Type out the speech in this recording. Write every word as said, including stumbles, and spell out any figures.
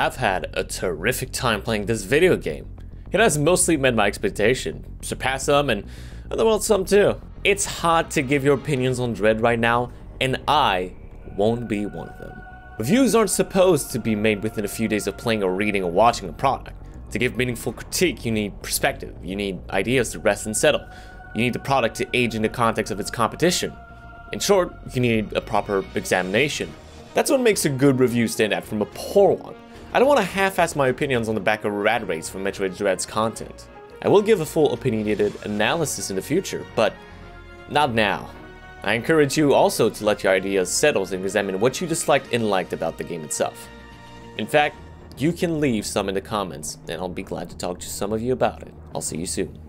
I've had a terrific time playing this video game. It has mostly met my expectation, surpassed some and other world some too. It's hard to give your opinions on Dread right now, and I won't be one of them. Reviews aren't supposed to be made within a few days of playing or reading or watching a product. To give meaningful critique, you need perspective, you need ideas to rest and settle, you need the product to age in the context of its competition. In short, you need a proper examination. That's what makes a good review stand out from a poor one. I don't want to half-ass my opinions on the back of rat race for Metroid Dread's content. I will give a full opinionated analysis in the future, but not now. I encourage you also to let your ideas settle and examine what you disliked and liked about the game itself. In fact, you can leave some in the comments, and I'll be glad to talk to some of you about it. I'll see you soon.